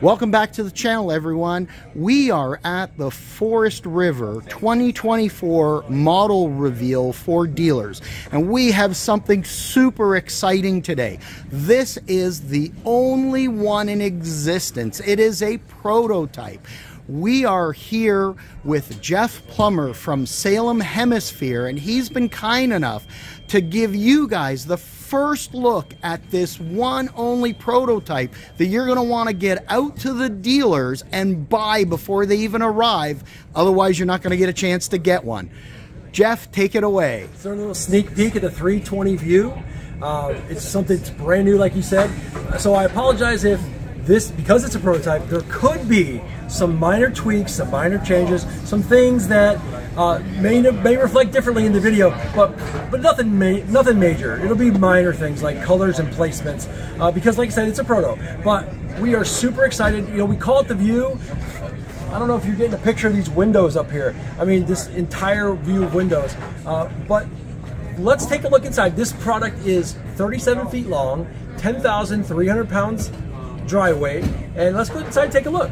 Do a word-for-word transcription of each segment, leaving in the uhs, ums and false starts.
Welcome back to the channel, everyone. We are at the Forest River twenty twenty-four model reveal for dealers, and we have something super exciting today. This is the only one in existence. It is a prototype. We are here with Jeff Plummer from Salem Hemisphere, and he's been kind enough to give you guys the first look at this one only prototype that you're going to want to get out to the dealers and buy before they even arrive. Otherwise, you're not going to get a chance to get one. Jeff, take it away. So a little sneak peek at the three twenty view. Uh, it's something that's brand new, like you said. So I apologize if this, because it's a prototype, there could be some minor tweaks, some minor changes, some things that uh, may may reflect differently in the video, but but nothing ma nothing major. It'll be minor things like colors and placements, uh, because like I said, it's a proto. But we are super excited. You know, we call it the view. I don't know if you're getting a picture of these windows up here. I mean, this entire view of windows. Uh, but let's take a look inside. This product is thirty-seven feet long, ten thousand three hundred pounds dry weight, and let's go inside and take a look.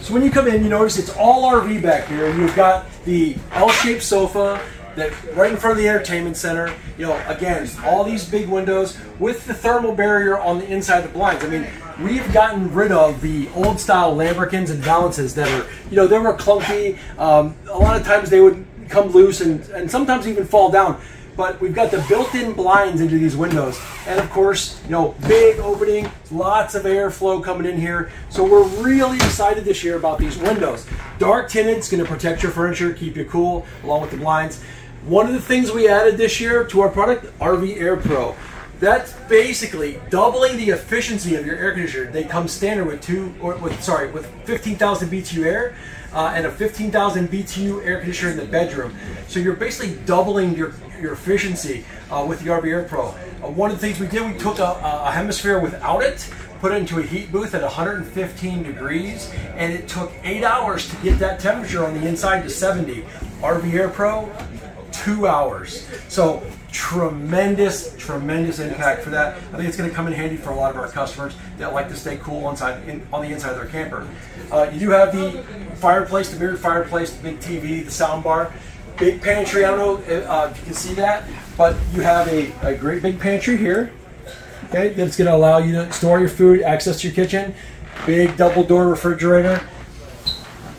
So when you come in, you notice it's all R V back here, and you've got the L-shaped sofa that right in front of the entertainment center. You know, again, all these big windows with the thermal barrier on the inside of the blinds. I mean, we've gotten rid of the old-style lambrequins and valances that are, you know, they were clunky. Um, a lot of times they would come loose and, and sometimes even fall down. But we've got the built-in blinds into these windows. And of course, you know, big opening, lots of airflow coming in here. So we're really excited this year about these windows. Dark tinted is gonna protect your furniture, keep you cool, along with the blinds. One of the things we added this year to our product, R V Air Pro. That's basically doubling the efficiency of your air conditioner. They come standard with two, or with, sorry, with fifteen thousand B T U air uh, and a fifteen thousand B T U air conditioner in the bedroom. So you're basically doubling your, your efficiency uh, with the R V Air Pro. Uh, one of the things we did, we took a, a Hemisphere without it, put it into a heat booth at one hundred fifteen degrees, and it took eight hours to get that temperature on the inside to seventy. R V Air Pro, two hours. So tremendous, tremendous impact for that. I think it's going to come in handy for a lot of our customers that like to stay cool inside, in, on the inside of their camper. Uh, you do have the fireplace, the mirrored fireplace, the big T V, the sound bar, big pantry. I don't know uh, if you can see that, but you have a, a great big pantry here. Okay, that's going to allow you to store your food, access your kitchen, big double door refrigerator.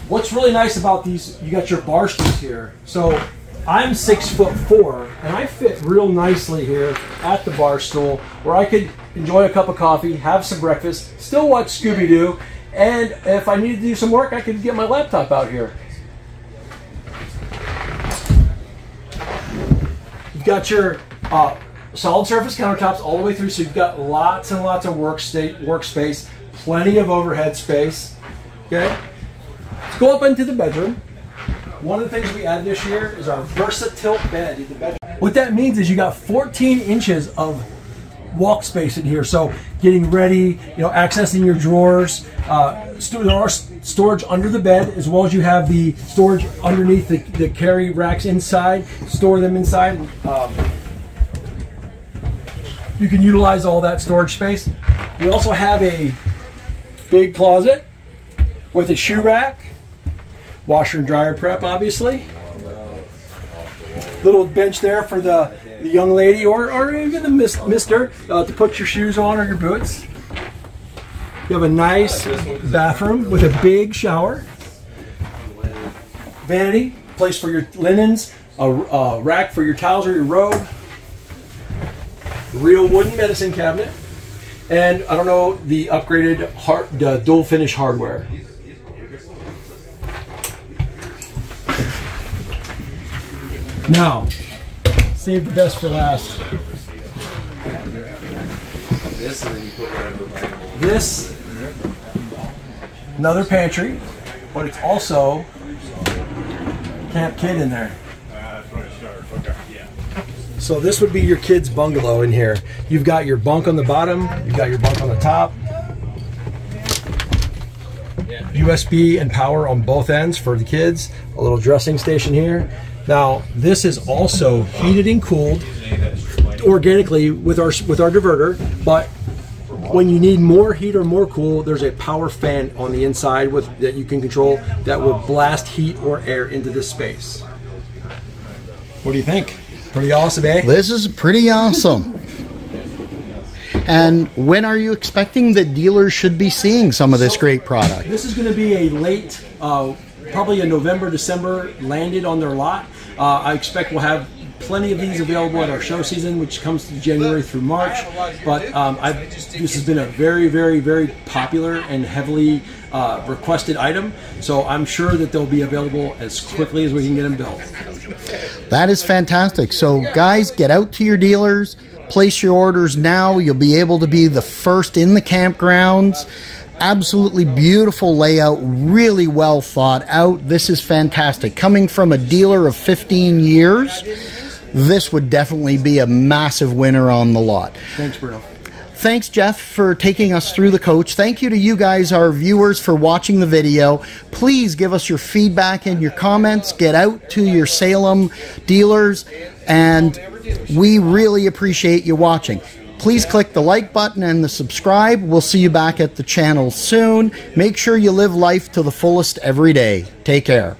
What's really nice about these, you got your bar stools here. So I'm six foot four, and I fit real nicely here at the bar stool, where I could enjoy a cup of coffee, have some breakfast, still watch Scooby-Doo, and if I needed to do some work, I could get my laptop out here. You've got your uh, solid surface countertops all the way through, so you've got lots and lots of work state, workspace, plenty of overhead space. Okay, let's go up into the bedroom. One of the things we added this year is our VersaTilt bed in the bedroom. What that means is you got fourteen inches of walk space in here. So getting ready, you know, accessing your drawers. Uh, st there are st storage under the bed, as well as you have the storage underneath the, the carry racks inside. Store them inside. Um, you can utilize all that storage space. We also have a big closet with a shoe rack. Washer and dryer prep, obviously. Little bench there for the, the young lady or, or even the mis mister uh, to put your shoes on or your boots. You have a nice bathroom with a big shower. Vanity, place for your linens, a, a rack for your towels or your robe. Real wooden medicine cabinet. And I don't know, the upgraded hard, uh, dual finish hardware. Now, save the best for last. This, another pantry, but it's also Camp Kid in there. So this would be your kid's bungalow in here. You've got your bunk on the bottom, you've got your bunk on the top. U S B and power on both ends for the kids. A little dressing station here. Now, this is also heated and cooled organically with our with our diverter, but when you need more heat or more cool, there's a power fan on the inside with that you can control that will blast heat or air into this space. What do you think? Pretty awesome, eh? This is pretty awesome. And when are you expecting the dealers should be seeing some of this so, great product? This is going to be a late, uh, probably a November, December landed on their lot. Uh, I expect we'll have plenty of these available at our show season, which comes through January through March. But um, I've, this has been a very, very, very popular and heavily uh, requested item. So I'm sure that they'll be available as quickly as we can get them built. That is fantastic. So guys, get out to your dealers. Place your orders now. You'll be able to be the first in the campgrounds. Absolutely beautiful layout, really well thought out. This is fantastic. Coming from a dealer of fifteen years, this would definitely be a massive winner on the lot. Thanks, Bruno. Thanks, Jeff, for taking us through the coach. Thank you to you guys, our viewers, for watching the video. Please give us your feedback and your comments. Get out to your Salem dealers, and we really appreciate you watching. Please click the like button and the subscribe. We'll see you back at the channel soon. Make sure you live life to the fullest every day. Take care.